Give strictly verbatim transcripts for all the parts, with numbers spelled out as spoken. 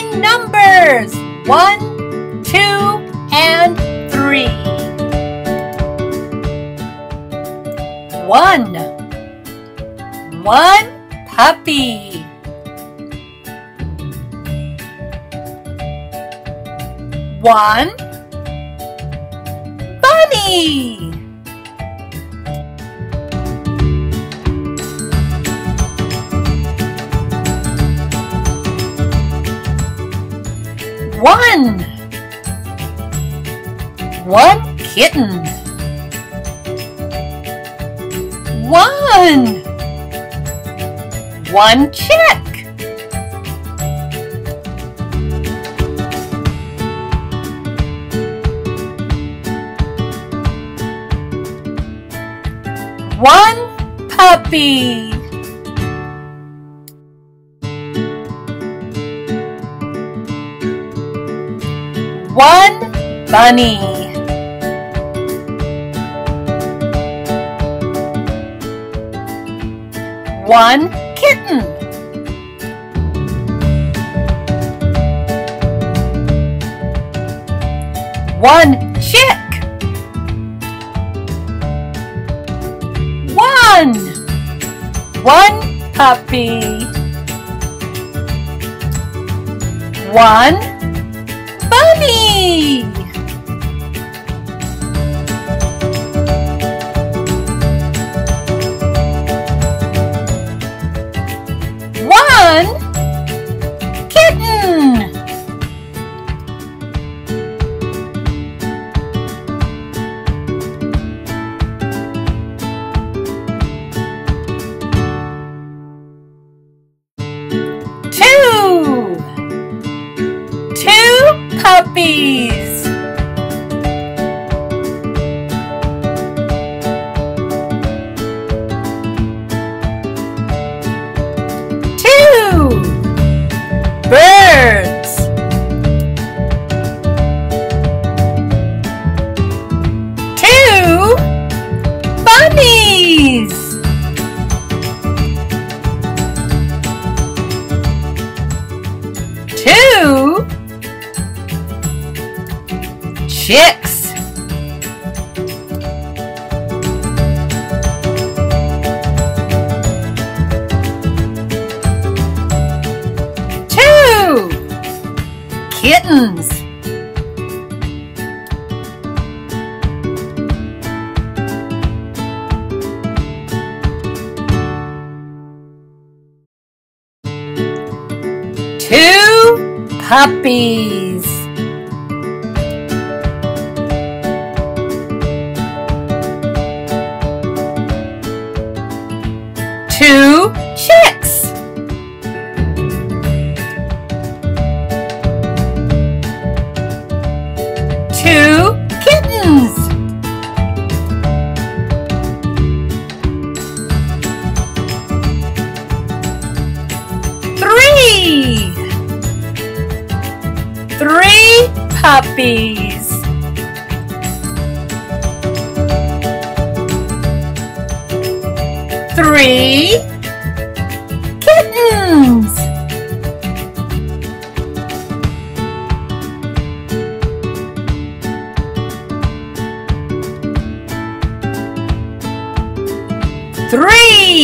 using numbers. One, two, and three. One. One puppy. One bunny. One. One kitten. One. One chick. One puppy. One bunny. One kitten. One chick. One. One puppy. One bunny. One kitten. Two. Two puppies. Two chicks. Two kittens. Puppies. Two chicks. Two kittens. Three. Three puppies. Three kittens. Three.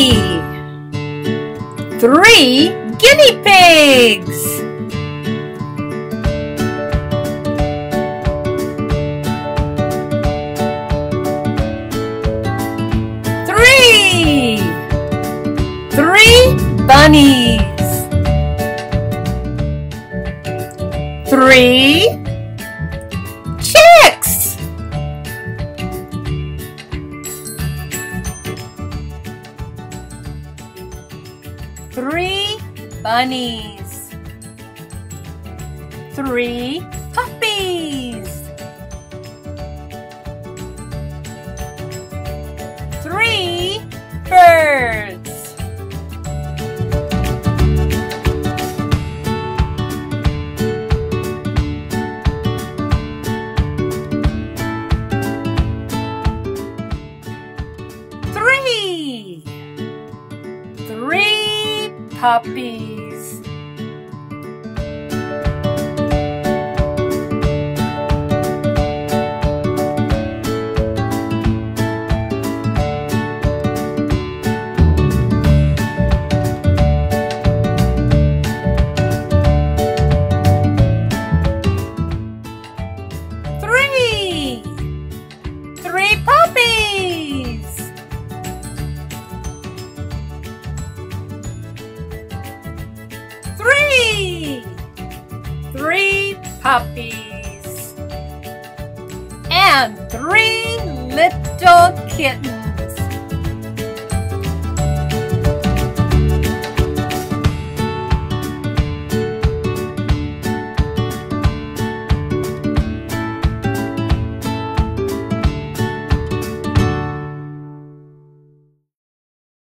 Three guinea pigs. Bunnies. Three chicks. Three bunnies. Three puppies. Three birds. Puppies. puppies and three little kittens.